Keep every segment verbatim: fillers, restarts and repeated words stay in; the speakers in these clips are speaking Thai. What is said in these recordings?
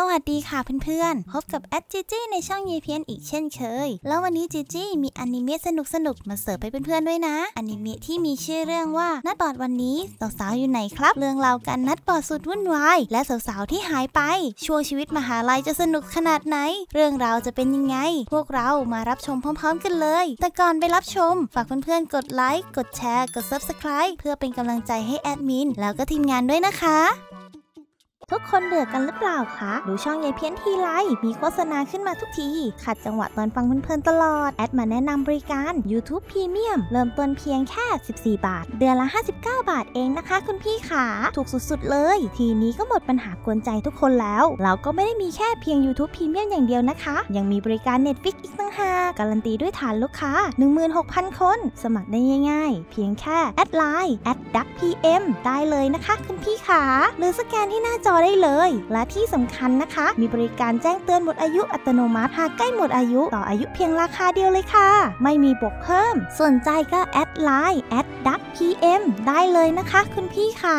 สวัสดีค่ะเพื่อนๆพบกับแอดจีจี้ในช่องยีเพียนอีกเช่นเคยแล้ววันนี้จีจี้มีอนิเมะสนุกๆมาเสิร์ฟให้เพื่อนๆด้วยนะอนิเมะที่มีชื่อเรื่องว่านัดบอดวันนี้สาวๆอยู่ไหนครับเรื่องราวการนัดบอดสุดวุ่นวายและสาวๆที่หายไปช่วงชีวิตมหาลัยจะสนุกขนาดไหนเรื่องราวจะเป็นยังไงพวกเรามารับชมพร้อมๆกันเลยแต่ก่อนไปรับชมฝากเพื่อนๆกดไลค์กดแชร์กด ซับสไครบ์ เพื่อเป็นกำลังใจให้แอดมินแล้วก็ทีมงานด้วยนะคะทุกคนเบื่อกันหรือเปล่าคะดูช่องยายเพี้ยนทีไรมีโฆษณาขึ้นมาทุกทีขัดจังหวะตอนฟังเพลินๆตลอดแอดมาแนะนำบริการ ยูทูบ พรีเมียม เริ่มต้นเพียงแค่สิบสี่บาทเดือนละห้าสิบเก้าบาทเองนะคะคุณพี่ขาถูกสุดๆเลยทีนี้ก็หมดปัญหากวนใจทุกคนแล้วเราก็ไม่ได้มีแค่เพียง ยูทูบ พรีเมียม อย่างเดียวนะคะยังมีบริการ เน็ตฟลิกซ์ อีกตั้งหากการันตีด้วยฐานลูกค้า หนึ่งหมื่นหกพัน คนสมัครได้ง่ายๆเพียงแค่แอดไลน์แอดดัก พีเอ็ม ได้เลยนะคะคุณพี่ขาหรือสแกนที่หน้าจอได้เลยและที่สำคัญนะคะมีบริการแจ้งเตือนหมดอายุอัตโนมัติหากใกล้หมดอายุต่ออายุเพียงราคาเดียวเลยค่ะไม่มีบวกเพิ่มสนใจก็แอดไลน์แอดดัก พีเอ็ม ได้เลยนะคะคุณพี่ค่ะ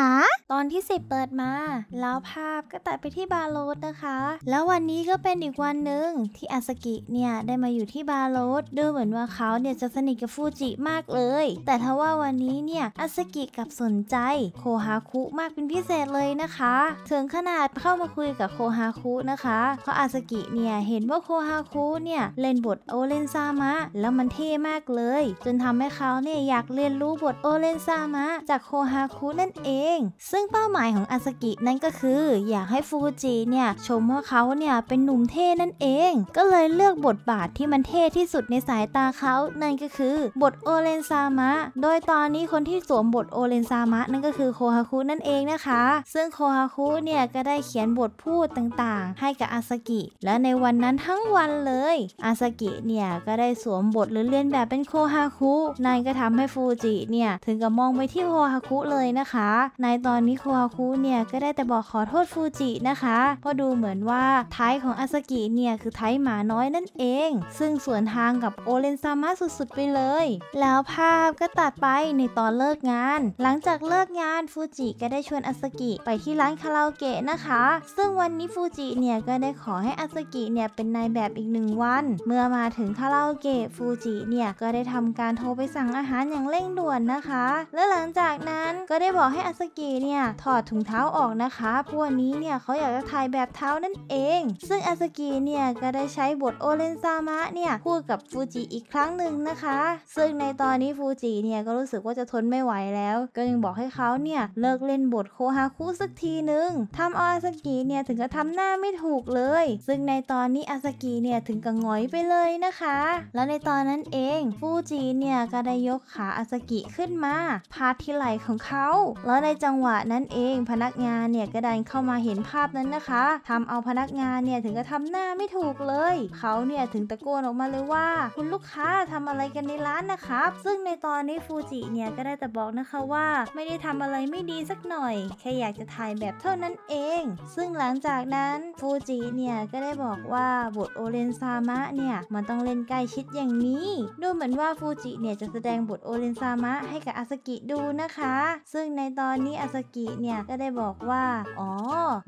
ตอนที่สิบเปิดมาแล้วภาพก็ตัดไปที่บาโรสนะคะแล้ววันนี้ก็เป็นอีกวันหนึ่งที่อาซากิเนี่ยได้มาอยู่ที่บาโรสดูเหมือนว่าเขาเนี่ยจะสนิทกับฟูจิมากเลยแต่ถ้าว่าวันนี้เนี่ยอาซากิกับสนใจโคฮาคุมากเป็นพิเศษเลยนะคะถึงขนาดเข้ามาคุยกับโคฮาคุนะคะเพราะอาซากิเนี่ยเห็นว่าโคฮาคุเนี่ยเล่นบทโอเรนซามะแล้วมันเท่มากเลยจนทำให้เขาเนี่ยอยากเรียนรู้บทโอเรนซามะจากโคฮาคุนั่นเองซึ่งเป้าหมายของอาซากินั่นก็คืออยากให้ฟูจิเนี่ยชมว่าเขาเนี่ยเป็นหนุ่มเท่นั่นเองก็เลยเลือกบทบาทที่มันเท่ที่สุดในสายตาเขานั่นก็คือบทโอเรนซามะโดยตอนนี้คนที่สวมบทโอเรนซามะนั่นก็คือโคฮาคุนั่นเองนะคะซึ่งโคฮาคุเนี่ยก็ได้เขียนบทพูดต่างๆให้กับอาซากิและในวันนั้นทั้งวันเลยอาซากิเนี่ยก็ได้สวมบทหรือเรียนแบบเป็นโคฮาคุนายก็ทำให้ฟูจิเนี่ยถึงกับมองไปที่โคฮาคุเลยนะคะในตอนนี้โคฮาคุเนี่ยก็ได้แต่บอกขอโทษฟูจินะคะเพราะดูเหมือนว่าท้ายของอาซากิเนี่ยคือท้ายหมาน้อยนั่นเองซึ่งสวนทางกับโอเรนซามะสุดๆไปเลยแล้วภาพก็ตัดไปในตอนเลิกงานหลังจากเลิกงานฟูจิก็ได้ชวนอาซากิไปที่ร้านคาราโอเกะนะคะซึ่งวันนี้ฟูจิเนี่ยก็ได้ขอให้อาซากิเนี่ยเป็นนายแบบอีกหนึ่งวันเมื่อมาถึงคาราโอเกะฟูจิเนี่ยก็ได้ทำการโทรไปสั่งอาหารอย่างเร่งด่วนนะคะและหลังจากนั้นก็ได้บอกให้อาซากิเนี่ยถอดถุงเท้าออกนะคะเพราะวันนี้เนี่ยเขาอยากจะถ่ายแบบเท้านั่นเองซึ่งอาซากิเนี่ยก็ได้ใช้บทโอเรนซามะเนี่ยพูดกับฟูจิอีกครั้งหนึ่งนะคะซึ่งในตอนนี้ฟูจิเนี่ยก็รู้สึกว่าจะทนไม่ไหวแล้วก็ยังบอกให้เขาเนี่ยเลิกเล่นบทโคฮาคุสักทีนึงทำอาซากิเนี่ยถึงกับทำหน้าไม่ถูกเลยซึ่งในตอนนี้อาซากิเนี่ยถึงกับหงอยไปเลยนะคะแล้วในตอนนั้นเองฟูจิเนี่ยก็ได้ยกขาอาซากิขึ้นมาพาดที่ไหล่ของเขาแล้วในจังหวะนั้นเองพนักงานเนี่ยก็ได้เข้ามาเห็นภาพนั้นนะคะทำเอาพนักงานเนี่ยถึงกับทำหน้าไม่ถูกเลยเขาเนี่ยถึงตะโกนออกมาเลยว่าคุณลูกค้าทำอะไรกันในร้านนะครับซึ่งในตอนนี้ฟูจิเนี่ยก็ได้แต่บอกนะคะว่าไม่ได้ทำอะไรไม่ดีสักหน่อยแค่อยากจะถ่ายแบบเท่านั้นเองซึ่งหลังจากนั้นฟูจิเนี่ยก็ได้บอกว่าบทโอเรนซามะเนี่ยมันต้องเล่นใกล้ชิดอย่างนี้ดูเหมือนว่าฟูจิเนี่ยจะแสดงบทโอเรนซามะให้กับอาซากิดูนะคะซึ่งในตอนนี้อาซากิเนี่ยก็ได้บอกว่าอ๋อ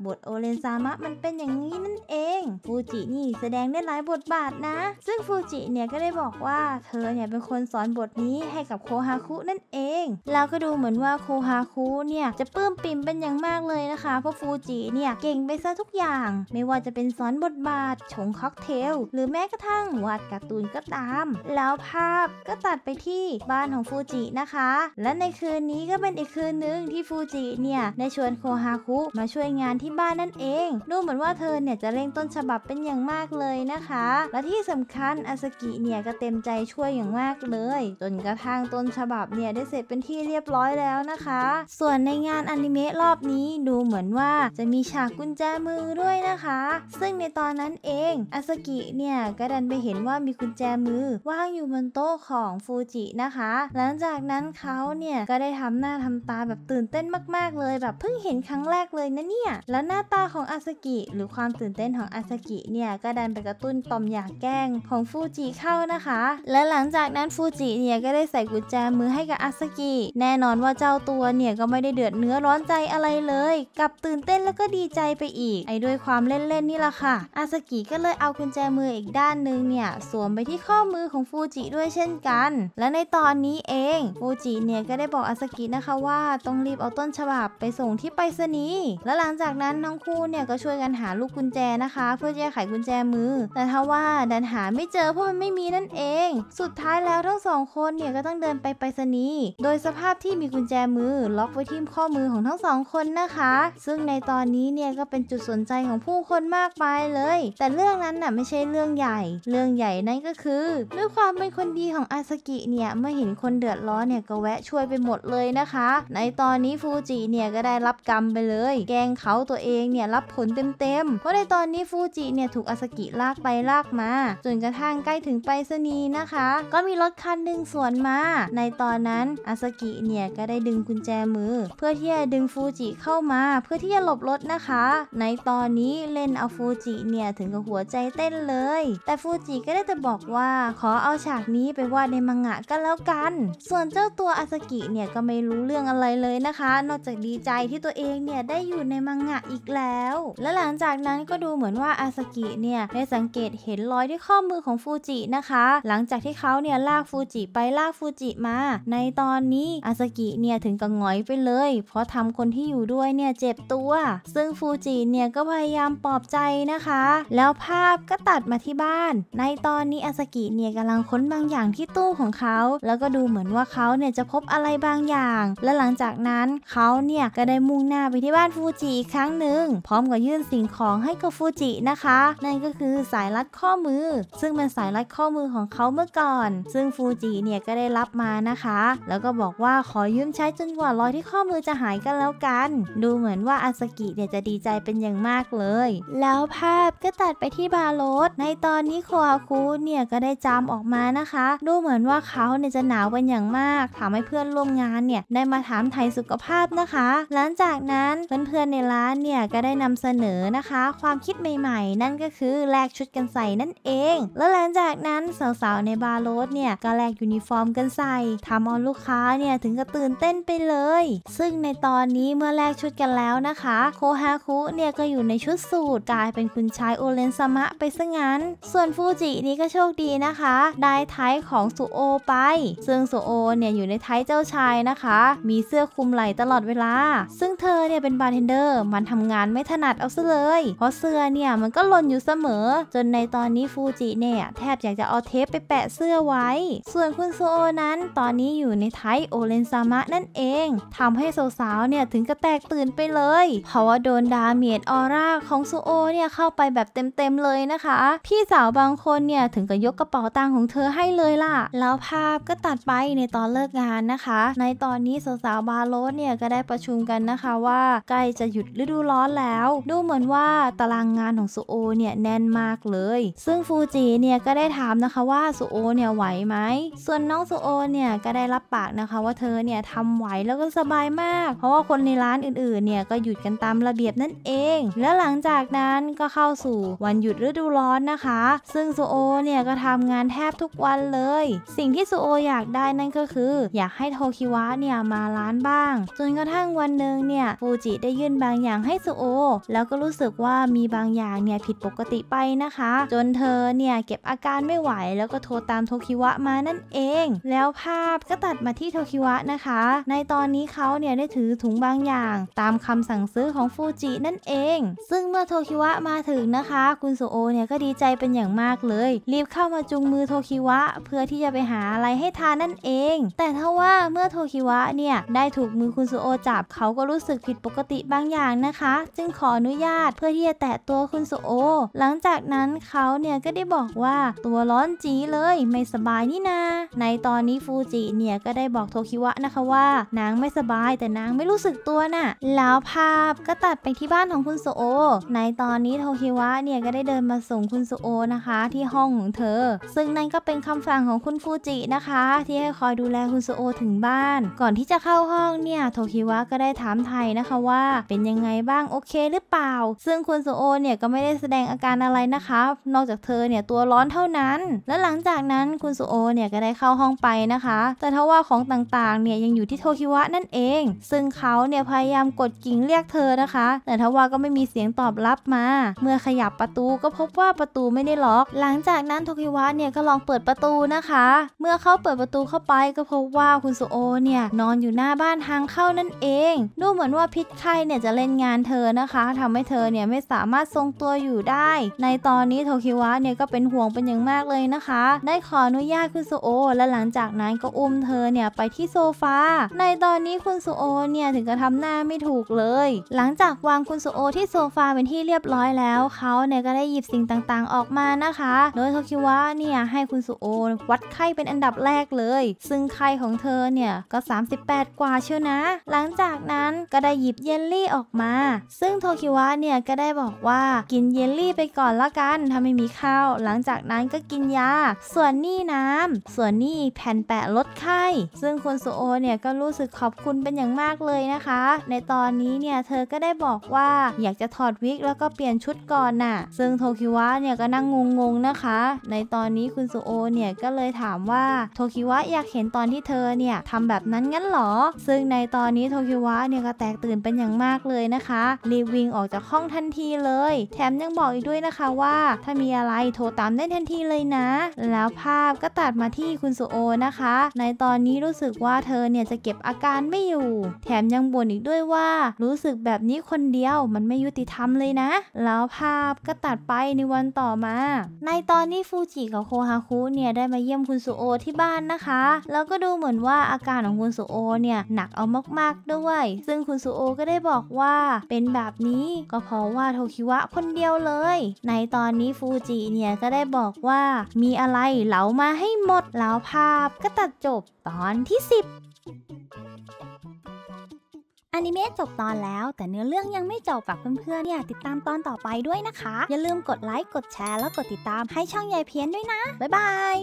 บทโอเรนซามะมันเป็นอย่างนี้นั่นเองฟูจินี่แสดงได้หลายบทบาทนะซึ่งฟูจิเนี่ยก็ได้บอกว่าเธอเนี่ยเป็นคนสอนบทนี้ให้กับโคฮาคุนั่นเองแล้วก็ดูเหมือนว่าโคฮาคุเนี่ยจะปลื้มปิ่มเป็นอย่างมากเลยนะคะเพราะฟูจิเนี่ยเก่งไปซะทุกอย่างไม่ว่าจะเป็นสอนบทบาทชงค็อกเทลหรือแม้กระทั่งวาดการ์ตูนก็ตามแล้วภาพก็ตัดไปที่บ้านของฟูจินะคะและในคืนนี้ก็เป็นอีกคืนนึงที่ฟูจิเนี่ยได้ชวนโคฮาคุมาช่วยงานที่บ้านนั่นเองดูเหมือนว่าเธอเนี่ยจะเร่งต้นฉบับเป็นอย่างมากเลยนะคะและที่สำคัญอาซากิเนี่ยก็เต็มใจช่วยอย่างมากเลยจนกระทั่งต้นฉบับเนี่ยได้เสร็จเป็นที่เรียบร้อยแล้วนะคะส่วนในงานอนิเมะรอบนี้ดูเหมือนว่าจะมีฉากกุญแจมือด้วยนะคะซึ่งในตอนนั้นเองอาซากิเนี่ยก็ดันไปเห็นว่ามีกุญแจมือวางอยู่บนโต๊ะของฟูจินะคะหลังจากนั้นเขาเนี่ยก็ได้ทำหน้าทำตาแบบตื่นเต้นมาก กเลยแบบเพิ่งเห็นครั้งแรกเลยนะเนี่ยแล้วหน้าตาของอาซากิหรือความตื่นเต้นของอาซากิเนี่ยก็ดันไปกระตุ้นต่อมอยากแกล้งของฟูจิเข้านะคะและหลังจากนั้นฟูจิเนี่ยก็ได้ใส่กุญแจมือให้กับอาซากิแน่นอนว่าเจ้าตัวเนี่ยก็ไม่ได้เดือดเนื้อร้อนใจอะไรเลยกลับตื่นเต้นแล้วก็ดีใจไปอีกไอ้ด้วยความเล่นๆนี่แหละค่ะอาซากิก็เลยเอากุญแจมืออีกด้านนึงเนี่ยสวมไปที่ข้อมือของฟูจิด้วยเช่นกันและในตอนนี้เองฟูจิเนี่ยก็ได้บอกอาซากินะคะว่าต้องรีบเอาต้นฉบับไปส่งที่ไปรษณีย์และหลังจากนั้นทั้งคู่เนี่ยก็ช่วยกันหาลูกกุญแจนะคะเพื่อจะไขกุญแจมือแต่ทว่าดันหาไม่เจอเพราะมันไม่มีนั่นเองสุดท้ายแล้วทั้งสองคนเนี่ยก็ต้องเดินไปไปรษณีย์โดยสภาพที่มีกุญแจมือล็อกไว้ที่ข้อมือของทั้งสองคนนะคะซึ่งในตอนนี้เนี่ยก็เป็นจุดสนใจของผู้คนมากมายเลยแต่เรื่องนั้นน่ะไม่ใช่เรื่องใหญ่เรื่องใหญ่นั่นก็คือด้วยความเป็นคนดีของอาซากิเนี่ยเมื่อเห็นคนเดือดร้อนเนี่ยก็แวะช่วยไปหมดเลยนะคะในตอนนี้ฟูจิเนี่ยก็ได้รับกรรมไปเลยแกงเขาตัวเองเนี่ยรับผลเต็มๆเพราะในตอนนี้ฟูจิเนี่ยถูกอาซากิลากไปลากมาจนกระทั่งใกล้ถึงไปรษณีย์นะคะก็มีรถคันหนึ่งสวนมาในตอนนั้นอาซากิเนี่ยก็ได้ดึงกุญแจมือเพื่อที่จะดึงฟูจิเข้ามาเพื่อที่จะหลบรถนะคะในตอนนี้เล่นเอาฟูจิเนี่ยถึงกับหัวใจเต้นเลยแต่ฟูจิก็ได้แต่บอกว่าขอเอาฉากนี้ไปวาดในมังงะก็แล้วกันส่วนเจ้าตัวอาซากิเนี่ยก็ไม่รู้เรื่องอะไรเลยนะคะนอกจากดีใจที่ตัวเองเนี่ยได้อยู่ในมังงะอีกแล้วและหลังจากนั้นก็ดูเหมือนว่าอาซากิเนี่ยได้สังเกตเห็นรอยที่ข้อมือของฟูจินะคะหลังจากที่เขาเนี่ยลากฟูจิไปลากฟูจิมาในตอนนี้อาซากิเนี่ยถึงกับหงอยไปเลยเพราะทำคนที่อยู่ด้วยเนี่ยเจ็บตัวซึ่งฟูจิเนี่ยก็พยายามปลอบใจนะคะแล้วภาพก็ตัดมาที่บ้านในตอนนี้อาซากิเนี่ยกำลังค้นบางอย่างที่ตู้ของเขาแล้วก็ดูเหมือนว่าเขาเนี่ยจะพบอะไรบางอย่างและหลังจากนั้นเขาเนี่ยก็ได้มุ่งหน้าไปที่บ้านฟูจิอีกครั้งหนึ่งพร้อมกับยื่นสิ่งของให้กับฟูจินะคะนั่นก็คือสายรัดข้อมือซึ่งเป็นสายรัดข้อมือของเขาเมื่อก่อนซึ่งฟูจิเนี่ยก็ได้รับมานะคะแล้วก็บอกว่าขอยืมใช้จนกว่ารอยที่ข้อมือจะหายกันแล้วกันดูเหมือนว่าอาซากิเนี่ยจะดีใจเป็นอย่างมากเลยแล้วภาพก็ตัดไปที่บาร์โรสในตอนนี้โคอาคุเนี่ยก็ได้จามออกมานะคะดูเหมือนว่าเขาเนี่ยจะหนาวเป็นอย่างมากทำให้เพื่อนร่วมงานเนี่ยได้มาถามไถ่สุขภาพนะคะหลังจากนั้นเพื่อนๆในร้านเนี่ยก็ได้นำเสนอนะคะความคิดใหม่ๆนั่นก็คือแลกชุดกันใส่นั่นเองแล้วหลังจากนั้นสาวๆในบาร์โรสเนี่ยก็แลกยูนิฟอร์มกันใส่ทำเอาลูกค้าเนี่ยถึงกับตื่นเต้นไปเลยซึ่งในตอนนี้เมื่อแลกชุดกันแล้วนะคะโคฮาคุเนี่ยก็อยู่ในชุดสูทกลายเป็นคุณชายโอเรนซามะไปซะงั้นส่วนฟูจินี่ก็โชคดีนะคะได้ไทป์ของสุโอไปซึ่งสุโอเนี่ยอยู่ในไทป์เจ้าชายนะคะมีเสื้อคลุมไหล่ตลอดเวลาซึ่งเธอเนี่ยเป็นบาร์เทนเดอร์มันทำงานไม่ถนัดเอาซะเลยเพราะเสื้อเนี่ยมันก็หล่นอยู่เสมอจนในตอนนี้ฟูจิเนี่ยแทบอยากจะเอาเทปไปแปะเสื้อไว้ส่วนคุณสุโอนั้นตอนนี้อยู่ในไทป์โอเรนซามะนั่นเองทำให้สาวๆเนี่ยถึงกระแตกตื่นไปเลยเพราะว่าโดนดาเมจออร่าของสุโอเนี่ยเข้าไปแบบเต็มๆเลยนะคะพี่สาวบางคนเนี่ยถึงกับยกกระเป๋าตังค์ของเธอให้เลยล่ะแล้วภาพก็ตัดไปในตอนเลิกงานนะคะในตอนนี้สาวๆบาร์โรสเนี่ยก็ได้ประชุมกันนะคะว่าใกล้จะหยุดฤดูร้อนแล้วดูเหมือนว่าตารางงานของสุโอเนี่ยแน่นมากเลยซึ่งฟูจิเนี่ยก็ได้ถามนะคะว่าสุโอเนี่ยไหวไหมส่วนน้องสุโอเนี่ยก็ได้รับปากนะคะว่าเธอเนี่ยทำไหวแล้วก็สบายมากเพราะว่าคนในร้านอื่นๆเนี่ยก็หยุดกันตามระเบียบนั่นเองและหลังจากนั้นก็เข้าสู่วันหยุดฤดูร้อนนะคะซึ่งสุโอเนี่ยก็ทำงานแทบทุกวันเลยสิ่งที่สุโออยากได้นั่นก็คืออยากให้โทคิวะเนี่ยมาร้านบ้างจนกระทั่งวันหนึ่งเนี่ยฟูจิได้ยื่นบางอย่างให้สุโอแล้วก็รู้สึกว่ามีบางอย่างเนี่ยผิดปกติไปนะคะจนเธอเนี่ยเก็บอาการไม่ไหวแล้วก็โทรตามโทคิวะมานั่นเองแล้วภาพก็ตัดมาที่โทคิวะนะคะในตอนนี้เขาเนี่ยได้ถือถุงบางอย่างตามคำสั่งซื้อของฟูจินั่นเองซึ่งเมื่อโทคิวะมาถึงนะคะคุณสุโอเนี่ยก็ดีใจเป็นอย่างมากเลยรีบเข้ามาจุงมือโทคิวะเพื่อที่จะไปหาอะไรให้ทานนั่นเองแต่ถ้าว่าเมื่อโทคิวะเนี่ยได้ถูกมือคุณสุโอจับเขาก็รู้สึกผิดปกติบางอย่างนะคะจึงขออนุญาตเพื่อที่จะแตะตัวคุณสุโอหลังจากนั้นเขาเนี่ยก็ได้บอกว่าตัวร้อนจีเลยไม่สบายนี่นาในตอนนี้ฟูจิเนี่ยก็ได้บอกโทคิวะนะคะว่านางไม่สบายแต่นางไม่รู้สึกตัวน่ะแล้วภาพก็ตัดไปที่บ้านของคุณสุโอในตอนนี้โทคิวะเนี่ยก็ได้เดินมาส่งคุณสุโอนะคะที่ห้องของเธอซึ่งนั่นก็เป็นคำสั่งของคุณฟูจินะคะที่ให้คอยดูแลคุณสุโอถึงบ้านก่อนที่จะเข้าห้องเนี่ยโทคิว วะก็ได้ถามไทยนะคะว่าเป็นยังไงบ้างโอเคหรือเปล่าซึ่งคุณโซโอเนี่ยก็ไม่ได้แสดงอาการอะไรนะคะนอกจากเธอเนี่ยตัวร้อนเท่านั้นและหลังจากนั้นคุณโซโอเนี่ยก็ได้เข้าห้องไปนะคะแต่ทว่าของต่างๆเนี่ยยังอยู่ที่โทคิวะนั่นเองซึ่งเขาเนี่ยพยายามกดกิ่งเรียกเธอนะคะแต่ทว่าก็ไม่มีเสียงตอบรับมาเมื่อขยับประตูก็พบว่าประตูไม่ได้ล็อกหลังจากนั้นโทคิวะเนี่ยก็ลองเปิดประตูนะคะเมื่อเขาเปิดประตูเข้าไปก็พบว่าคุณโซโอเนี่ยนอนอยู่หน้าบ้านทางเข้านั่นเองดูเหมือนว่าพิษไข้เนี่ยจะเล่นงานเธอนะคะทำให้เธอเนี่ยไม่สามารถทรงตัวอยู่ได้ในตอนนี้โทคิวะเนี่ยก็เป็นห่วงเป็นอย่างมากเลยนะคะได้ขออนุญาตคุณโซโอและหลังจากนั้นก็อุ้มเธอเนี่ยไปที่โซฟาในตอนนี้คุณโซโอเนี่ยถึงกับทำหน้าไม่ถูกเลยหลังจากวางคุณโซโอที่โซฟาเป็นที่เรียบร้อยแล้วเขาเนี่ยก็ได้หยิบสิ่งต่างๆออกมานะคะโดยโทคิวะเนี่ยให้คุณโซโอวัดไข้เป็นอันดับแรกเลยซึ่งไข้ของเธอเนี่ยก็สามสิบแปดกว่าเชียวนะหลังจากนั้นก็ได้หยิบเยลลี่ออกมาซึ่งโทคิวะเนี่ยก็ได้บอกว่ากินเยลลี่ไปก่อนละกันถ้าไม่มีข้าวหลังจากนั้นก็กินยาส่วนนี่น้ำส่วนนี่แผ่นแปะลดไข้ซึ่งคุณโซโอเนี่ยก็รู้สึกขอบคุณเป็นอย่างมากเลยนะคะในตอนนี้เนี่ยเธอก็ได้บอกว่าอยากจะถอดวิกแล้วก็เปลี่ยนชุดก่อนน่ะซึ่งโทคิวะเนี่ยก็นั่งงงๆนะคะในตอนนี้คุณโซโอเนี่ยก็เลยถามว่าโทคิวะอยากเห็นตอนที่เธอเนี่ยทำแบบนั้นงั้นหรอซึ่งในตอนนี้โทคิวะเนี่ยก็แตกตื่นเป็นอย่างมากเลยนะคะรีบวิ่งออกจากห้องทันทีเลยแถมยังบอกอีกด้วยนะคะว่าถ้ามีอะไรโทรตามได้ทันทีเลยนะแล้วภาพก็ตัดมาที่คุณโซโอนะคะในตอนนี้รู้สึกว่าเธอเนี่ยจะเก็บอาการไม่อยู่แถมยังบ่นอีกด้วยว่ารู้สึกแบบนี้คนเดียวมันไม่ยุติธรรมเลยนะแล้วภาพก็ตัดไปในวันต่อมาในตอนนี้ฟูจิกับโคฮาคุเนี่ยได้มาเยี่ยมคุณโซโอที่บ้านนะคะแล้วก็ดูเหมือนว่าอาการของคุณโซโอเนี่ยหนักเอามากๆด้วยซึ่งคุณโซโอก็ได้บอกว่าเป็นแบบนี้ก็เพราะว่าโทคิวะคนเดียวเลยในตอนนี้ฟูจิเนี่ยก็ได้บอกว่ามีอะไรเหลามาให้หมดแล้วภาพก็ตัดจบตอนที่สิบอนิเมะจบตอนแล้วแต่เนื้อเรื่องยังไม่จบฝากเพื่อนๆเนี่ยติดตามตอนต่อไปด้วยนะคะอย่าลืมกดไลค์กดแชร์แล้วกดติดตามให้ช่องยายเพี้ยนด้วยนะบ๊ายบาย